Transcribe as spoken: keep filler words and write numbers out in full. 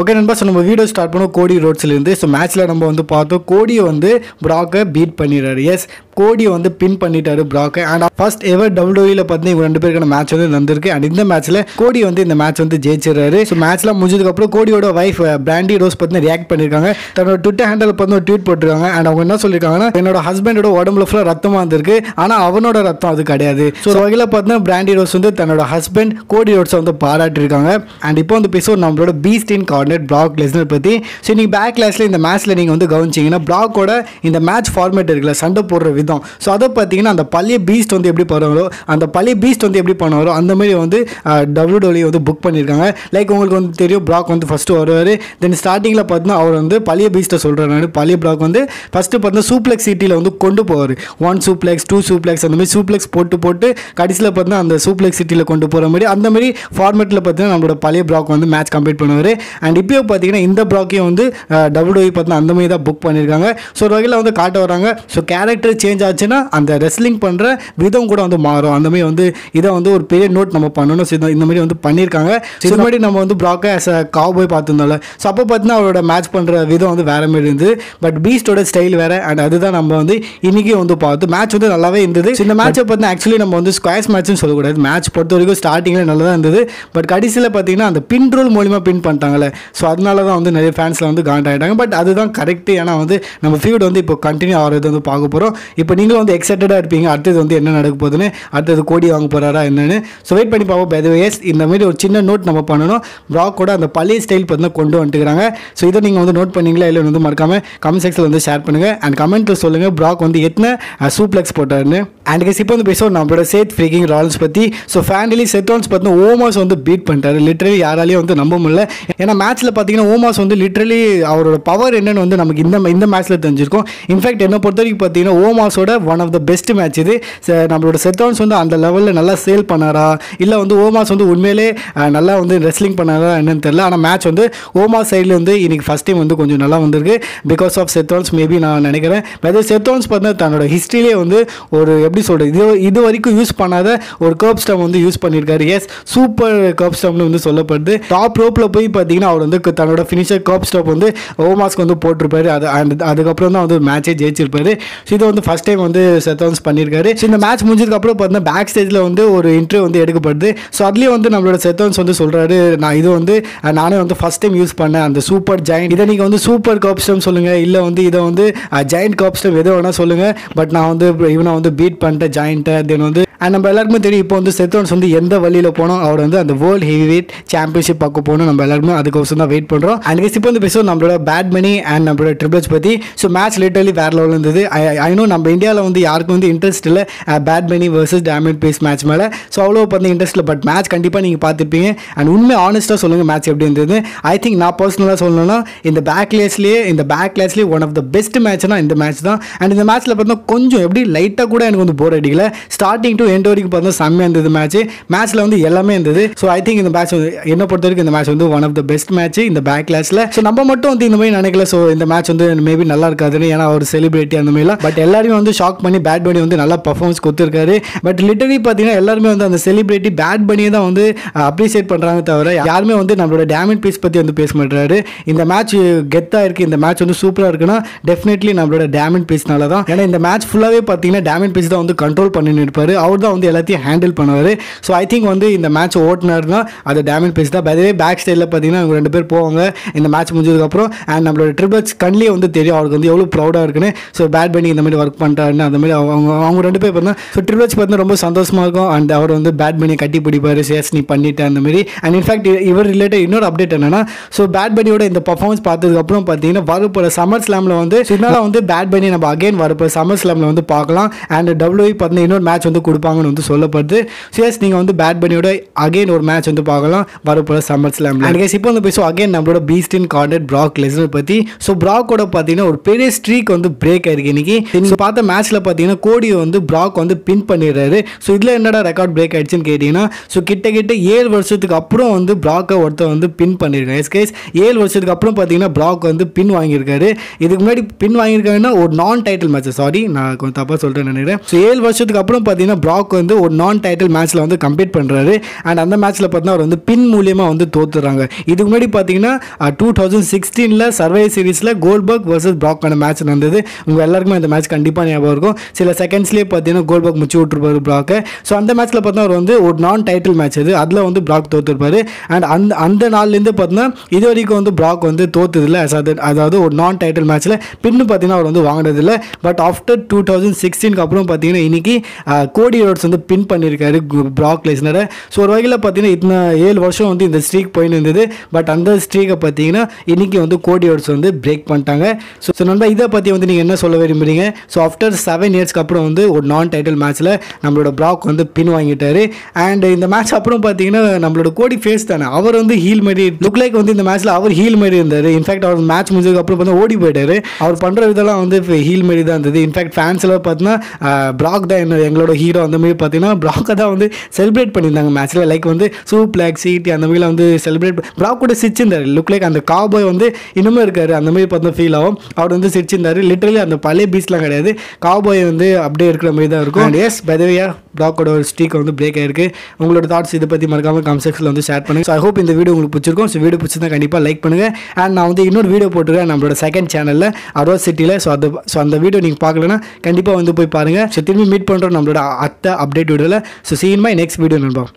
Okay, so we video start with Cody Rhodes. So the match la namba vandu paathom Cody vandu Brock beat panniraru. Yes, Cody vandu pin pannitaru Brock and first ever W W E la pathina ivu rendu perukana match vandu nandirukku and indha match la Cody vandu indha match vandu jeechiraru. So match la mujidukku appo Cody oda wife Brandy Rose pathina react pannirukanga. Thanoda Twitter handle pathina tweet potranga and avanga enna sollirukanga na enoda husband oda odamulla full ratham vandirukku ana avanoda ratham adu kadiyadu. So avangala pathina Brandy Rose vandu thanoda husband Cody Rhodes vandu paaraatirukanga and ipo vandu episode nammaloda beast in card Brock Lesnar pati. So in Backlash in the match learning on the gaunching Brock order in the match format regular Santa Pura with them. So other patina and the Pali Beast on the Ebri Panoro and the Pali Beast on the Ebri Panoro and the Mary on the W W E on the book Paniranga. Like on the Brock on the first order, then starting La Padna or on the Pali Beast of Soldier and Pali Brock on the first upon the suplex city on the Kondu Power. One suplex, two suplex, and the suplex port to port, Kadisla Padna and the suplex city La Kondu Poramari and the Mary format La Padna and the Pali Brock on the match complete Panore and இப்போ பாத்தீங்கன்னா இந்த ப்ராக்கே வந்து W W E பத்தி அந்த மாதிரி தான் book பண்ணிருக்காங்க so ரகில வந்து காட்ட வராங்க சோ கரெக்டர் चेंज ஆச்சுனா அந்த ரெஸ்லிங் பண்ற விதம் கூட வந்து மாறும் அந்த மாதிரி வந்து இத வந்து ஒரு பெரிய நோட் நம்ம பண்ணனும் இந்த மாதிரி வந்து பண்ணிருக்காங்க சோ இந்த மாதிரி நம்ம வந்து ப்ராக்கே as a cowboy பாத்துனால சோ அப்ப பார்த்தா அவரோட மேட்ச் பண்ற விதம் வந்து வேற மாதிரி இருந்து பட் பீஸ்டோட ஸ்டைல் வேற and அதுதான் நம்ம வந்து இன்னைக்கு வந்து பார்த்து மேட்ச் வந்து நல்லாவே இருந்தது இந்த மேட்சை பத்தி एक्चुअली நம்ம வந்து ஸ்குவாஷ் மேட்ச்னு சொல்ல கூடாது மேட்ச் பொறுத்தவரைக்கும் ஸ்டார்டிங்ல நல்லா இருந்தது பட் கடைசில பாத்தீங்கன்னா அந்த பின் ரோல் மூலமா பின் பண்ணிட்டாங்கல So அதனால தான் வந்து நிறைய ஃபேன்ஸ்ல வந்து காண்ட் ஆயிட்டாங்க பட் அதுதான் கரெக்ட் ஏனா வந்து நம்ம ஃபீட் வந்து இப்போ கண்டினியூ ஆவறது வந்து பார்க்க போறோம் இப்போ நீங்க வந்து எக்ஸைட்டடா இருப்பீங்க அடுத்து வந்து என்ன நடக்க போகுதுன்னு அடுத்து கோடி வாங்க போறாரா என்னன்னு சோ வெயிட் பண்ணி பாப்போம் பை தி வே எஸ் இந்த மாதிரி ஒரு சின்ன நோட் நம்ம பண்ணனும் பிராக் கூட அந்த பழைய ஸ்டைல் பத்தின கொண்டு வந்துட்டாங்க சோ இத நீங்க வந்து நோட் பண்ணீங்களா இல்ல வந்து மறக்காம கமெண்ட் செக்ஷன்ல வந்து ஷேர் பண்ணுங்க and கமெண்ட்ல சொல்லுங்க பிராக் வந்து எத்தனை சூப்ளெக்ஸ் போட்டாருன்னு and guys இப்போ வந்து பேசோம் நம்மளோட சேத் ஃப்ரீக்கிங் ரால்ஸ் பத்தி சோ ஃபேண்டலி செத் ரால்ஸ் பத்தின ஓமாஸ் வந்து பீட் பண்ணிட்டாரு லிட்டரலி யாராலயே வந்து நம்ப முடியல ஏனா மேட்ச் பாத்தீங்கன்னா ஓமாஸ் வந்து லிட்டரலி அவரோட பவர் என்னன்னு வந்து நமக்கு இந்த இந்த மேட்ச்ல தெரிஞ்சிருக்கும் இன்ஃபேக்ட் என்ன பொறுத்தவரைக்கும் பாத்தீங்கன்னா ஓமாஸோட one of the best match இது நம்மளோட செத் ரால்ஸ் வந்து அந்த லெவலில் நல்லா சேல் பண்ணாரா இல்லை வந்து ஓமாஸ் வந்து உண்மையிலே நல்லா வந்து ரெஸ்லிங் பண்ணாரா என்னன்னு தெரியல ஆனால் மேட்ச் வந்து ஓமாஸ் சைடில் வந்து இன்னைக்கு ஃபர்ஸ்ட் டைம் வந்து கொஞ்சம் நல்லா வந்திருக்கு because of Seth Rollins maybe நான் நினைக்கிறேன் வெதர் செத் ரால்ஸ் பார்த்தீங்கன்னா தன்னோட ஹிஸ்ட்ரியிலே வந்து ஒரு எப்படி சொல்றது இது இது வரைக்கும் யூஸ் பண்ணாத ஒரு கர்ப் ஸ்டம் வந்து யூஸ் பண்ணியிருக்காரு எஸ் சூப்பர் கர்ப் ஸ்டம்னு வந்து சொல்லப்படுது டாப் ரோப்பில் போய் பார்த்தீங்கன்னா அவர் வந்து தன்னோட ஃபினிஷர் கர்ப் ஸ்டாப் வந்து ஓமாஸ்க்கு வந்து போட்டிருப்பாரு அது அதுக்கப்புறம் தான் வந்து மேட்சே ஜெயிச்சிருப்பாரு ஸோ இதை வந்து ஃபர்ஸ்ட் டைம் வந்து செத் ரால்ஸ் பண்ணியிருக்காரு ஸோ இந்த மேட்ச் முடிஞ்சதுக்கப்புறம் பார்த்தீங்கன்னா பேக் ஸ்டேஜில் வந்து ஒரு இன்டர்வியூ வந்து எடுக்கப்படுது ஸோ அதுலேயும் வந்து நம்மளோட செத் ரால்ஸ் வந்து சொல்கிறாரு நான் இது வந்து நானே வந்து ஃபர்ஸ்ட் டைம் யூஸ் பண்ணேன் அந்த சூப்பர் ஜாயிண்ட் இதை நீங்கள் வந்து சூப்பர் கர்ப் ஸ்டாப் சொல்லுங்கள் இல்லை வந்து இதை வந்து ஜாயிண்ட் கர்ப் ஸ்டாப் எது வேணால் சொல்லுங்கள் பட் நான் வந்து இவனை வந்து பீட் பண்ணிட்டேன் ஜாயிண்ட்டை தென் வந்து அண்ட் நம்ம எல்லாருக்குமே தெரியும் இப்போ வந்து செத் ரால்ஸ் வந்து எந்த வழியில் போனோம் அவர் வந்து அந்த வேர்ல்டு ஹெவி வெயிட் சாம்பியன்ஷிப் பார்க்க போகணும் நம்ம எல்லாருமே அதுக்கோசம் தான் வெயிட் பண்ணுறோம் அண்ட் கெஸ் இப்போ வந்து பேசுவோம் நம்மளோட பேட் மணி அண்ட் நம்மளோட ட்ரிபிள் எச் பற்றி ஸோ மேட்ச் லிட்டரலி வேறு லெவலில் இருந்தது ஐநோ நம்ம இந்தியாவில் வந்து யாருக்கும் வந்து இன்ட்ரெஸ்ட் இல்லை Bad Bunny versus Damian Priest match மேலே ஸோ அவ்வளோ பார்த்தீங்க இன்ட்ரெஸ்ட் இல்லை பட் மேட்ச் கண்டிப்பாக நீங்கள் பார்த்துருப்பீங்க அண்ட் உண்மை ஆனஸ்ட்டாக சொல்லுங்கள் மேட்ச் எப்படி இருந்தது ஐ திங்க் நான் பர்சனலாக சொல்லணும்னா இந்த பேக்லேஸ்லேயே இந்த பேக்லேஸ்லேயே ஒன் ஆஃப் த பெஸ்ட் மேட்ச்னா இந்த மேட்ச் தான் அண்ட் இந்த மேட்ச்சில் பார்த்தீங்கன்னா கொஞ்சம் எப்படி லைட்டாக கூட எனக்கு வந்து போர் அடிக்கல ஸ்டார்டிங் டு எண்ட் வரைக்கும் பார்த்தீங்கன்னா செம்மையாக இருந்தது மேட்ச் மேட்ச்சில் வந்து எல்லாமே இருந்தது ஸோ ஐ திங்க் இந்த மேட்ச் வந்து என்ன பொறுத்த வரைக்கும் இந்த மேட்ச் வந்து one of the best match இந்த பேக்லாஷ்ல ஸோ நம்ம மட்டும் வந்து இந்த மாதிரி நினைக்கல ஸோ இந்த மேட்ச் வந்து மேபி நல்லா இருக்காதுன்னு ஏன்னா ஒரு செலிபிரிட்டி அந்த மாதிரிலாம் பட் எல்லாருமே வந்து ஷாக் பண்ணி பேட் பனி வந்து நல்லா பர்ஃபார்மன்ஸ் கொடுத்துருக்காரு பட் லிட்டரலி பார்த்தீங்கன்னா எல்லாருமே வந்து அந்த செலிபிரிட்டி பேட் பனியை தான் வந்து அப்ரிசியேட் பண்ணுறாங்க தவிர யாருமே வந்து நம்மளோட டேமியன் பிரைஸ் பற்றி வந்து பேச மாட்டாரு இந்த மேட்ச் கெத்தாக இருக்குது இந்த மேட்ச் வந்து சூப்பராக இருக்குன்னா டெஃபினெட்லி நம்மளோட டேமியன் பிரைஸ்னால தான் ஏன்னா இந்த மேட்ச் ஃபுல்லாகவே பார்த்தீங்கன்னா டேமியன் பிரைஸ் தான் வந்து கண்ட்ரோல் பண்ணிட்டு இருப்பாரு அவர் தான் வந்து எல்லாத்தையும் ஹேண்டில் பண்ணுவார் ஸோ ஐ திங்க் வந்து இந்த மேட்ச் ஓட்டினார்னா அது டேமியன் பிரைஸ் தான் பைதவே பேக் ஸ்டைலில் பார்த்தீங்கன்னா அவங்க ரெண்டு பேர் போவாங்க இந்த மேட்ச் முடிஞ்சதுக்கப்புறம் அண்ட் நம்மளோட ட்ரிபிள் எச் கண்ணிலே வந்து தெரியும் அவருக்கு வந்து எவ்வளோ ப்ரௌடாக இருக்குன்னு ஸோ பேட் பண்ணி இந்த மாதிரி ஒர்க் பண்ணுறாருன்னு அந்த மாதிரி அவங்க அவங்க ரெண்டு பேர் பார்த்தா ஸோ ட்ரிபிள் எச் பார்த்தீங்கன்னா ரொம்ப சந்தோஷமாக இருக்கும் அண்ட் அவர் வந்து பேட் பண்ணியை கட்டி பிடிப்பார் சேஸ் நீ பண்ணிட்டேன் அந்த மாதிரி அண்ட் இன்ஃபேக்ட் இவர் ரிலேட்டட் இன்னொரு அப்டேட் என்னன்னா ஸோ பேட் பண்ணியோட இந்த பர்ஃபார்மன்ஸ் பார்த்ததுக்கப்புறம் பார்த்தீங்கன்னா வரப்போற சம்மர் ஸ்லாமில் வந்து இதனால் வந்து பேட் பண்ணி நம்ம அகைன் வரப்போற சம்மர் ஸ்லாமில் வந்து பார்க்கலாம் அண்ட் டபிள்யூஇ பார்த்தீங்கன்னா இன்னொரு மேட்ச் வந்து கொடுப்பாங்கன்னு வந்து சொல்லப்படுது சேஸ் நீங்கள் வந்து பேட் பண்ணியோட அகைன் ஒரு மேட்ச் வந்து பார்க்கலாம் வரப்போற சம்மர் ஸ்லாமில் அண்ட் கேஸ் இப்போ வந்து பேசுவோம் அகைன் நம்மளோட beast incarnate Brock Lesnar பற்றி ஸோ பிராக்கோட பார்த்தீங்கன்னா ஒரு பெரிய ஸ்ட்ரீக் வந்து பிரேக் ஆயிருக்கு இன்னைக்கு நீங்கள் பார்த்த மேட்ச்சில் பார்த்தீங்கன்னா கோடி வந்து பிராக் வந்து பின் பண்ணிடுறாரு ஸோ இதில் என்னடா ரெக்கார்ட் பிரேக் ஆயிடுச்சுன்னு கேட்டிங்கன்னா ஸோ கிட்ட கிட்ட ஏழு வருஷத்துக்கு அப்புறம் வந்து பிராக்கை ஒருத்தர் வந்து பின் பண்ணியிருக்காரு எஸ்கேஸ் ஏழு வருஷத்துக்கு அப்புறம் பார்த்தீங்கன்னா பிராக் வந்து பின் வாங்கியிருக்காரு இதுக்கு முன்னாடி பின் வாங்கியிருக்காங்கன்னா ஒரு நான் டைட்டில் மேட்ச் சாரி நான் கொஞ்சம் தப்பாக சொல்கிறேன் நினைக்கிறேன் ஸோ ஏழு வருஷத்துக்கு அப்புறம் பார்த்தீங்கன்னா பிராக் வந்து ஒரு நான் டைட்டில் மேட்ச்சில் வந்து கம்ப்ளீட் பண்ணுறாரு அண்ட் அந்த மேட்ச்சில் பார்த்தீங்கன்னா அவர் வந்து பின் மூலியமாக வந்து தோத்துறாங்க இதுக்கு முன்னாடி பார்த்தீங்கன்னா டூ தௌசண்ட் சிக்ஸ்டீனில் சர்வைவர் சீரிஸில் கோல்பர்க் வர்சஸ் பிராக்கான மேட்ச் நடந்தது. உங்கள் எல்லாருக்குமே அந்த மேட்ச் கண்டிப்பாக ஞாபகம் இருக்கும். சில செகண்ட்ஸ்லேயே பார்த்தீங்கன்னா கோல்பர்க் முச்சு விட்டுருப்பாரு பிராக்கை. ஸோ அந்த மேட்ச்சில் பார்த்தா அவர் வந்து ஒரு நான் டைட்டில் மேட்ச் அது, அதில் வந்து பிராக் தோற்றுருப்பார். அண்ட் அந்த அந்த நாள்லேருந்து பார்த்தீங்கன்னா இது வரைக்கும் வந்து பிராக் வந்து தோற்றுதில்லை, அதாவது ஒரு நான் டைட்டில் மேட்ச்சில் பின்னு பார்த்தீங்கன்னா அவர் வந்து வாங்கினதில்லை. பட் ஆஃப்டர் டூ தௌசண்ட் சிக்ஸ்டீனுக்கு அப்புறம் பார்த்தீங்கன்னா இன்றைக்கி கோடி ரோட்ஸ் வந்து பின் பண்ணியிருக்காரு பிராக் லெஸ்னரை. ஸோ ஒரு வகையில் பார்த்தீங்கன்னா இத்தனை ஏழு வருஷம் வந்து இந்த ஸ்ட்ரீக் போயின்னு இருந்தது. பட் அந்த ஸ்ட்ரீக்கை பார்த்தீங்கன்னா இன்றைக்கி வந்து கோடி ரோட்ஸ் வந்து பிரேக் பண்ணிட்டாங்க. ஸோ ஸோ நம்ம இதை பற்றி வந்து நீங்கள் என்ன சொல்ல விரும்புகிறீங்க? ஸோ ஆஃப்டர் செவன் இயர்ஸ்க்கு அப்புறம் வந்து ஒரு நான் டைட்டில் மேட்ச்சில் நம்மளோட பிராக் வந்து பின் வாங்கிட்டார். அண்ட் இந்த மேட்ச் அப்புறம் பார்த்தீங்கன்னா நம்மளோட கோடி ஃபேஸ் தானே, அவர் வந்து ஹீல் மாதிரி லுக் லைக் வந்து இந்த மேட்ச்சில் அவர் ஹீல் மாதிரி இருந்தார். இன்ஃபேக்ட் அவர் மேட்ச் முடிஞ்சதுக்கு அப்புறம் பார்த்தா ஓடி போயிட்டார். அவர் பண்ணுற இதெல்லாம் வந்து ஹீல் மாதிரி தான் இருந்தது. இன்ஃபேக்ட் ஃபேன்ஸ் எல்லாம் பார்த்தீங்கன்னா பிராக் தான் என்ன எங்களோட ஹீரோ அந்த மாதிரி பார்த்தீங்கன்னா பிராக்கை தான் வந்து செலிப்ரேட் பண்ணியிருந்தாங்க மேட்ச்சில். லைக் வந்து சூப்ளாக் சீட்டி அந்த மாதிரிலாம் வந்து செலிப்ரேட் பிராக் கூட சிரிச்சிருந்தார். லுக் லைக் அந்த காபாய் வந்து இன்னுமே இருக்காரு அந்த மாதிரி பார்த்தா ஃபீல் ஆகும். அவர் வந்து சிரிச்சிருந்தார் லிட்டரலி. அந்த பழைய பீஸ்லாம் கிடையாது, காபாய் வந்து அப்படியே இருக்கிற மாதிரி தான் இருக்கும். அண்ட் எஸ் பதவியாக பிராக்கோட ஒரு ஸ்ட்ரீக் வந்து பிரேக் ஆயிருக்கு. உங்களோட தாட்ஸ் இதை பற்றி மறக்காமல் கமெண்ட் செக்ஷனில் வந்து ஷேர் பண்ணுங்க. ஸோ ஐ ஹோப் இந்த வீடியோ உங்களுக்கு பிடிச்சிருக்கும். ஸோ வீடியோ பிடிச்சிருந்தா கண்டிப்பாக லைக் பண்ணுங்கள். அண்ட் நான் வந்து இன்னொரு வீடியோ போட்டிருக்கேன் நம்மளோட செகண்ட் சேனலில் அட்வான்ஸ் சிட்டியில். ஸோ அது ஸோ அந்த வீடியோ நீங்கள் பார்க்கலன்னா கண்டிப்பாக வந்து போய் பாருங்கள். ஸோ திரும்பி மீட் பண்ணுறோம் நம்மளோட அடுத்த அப்டேட் வீடியோவில். So see in my next video நண்பா.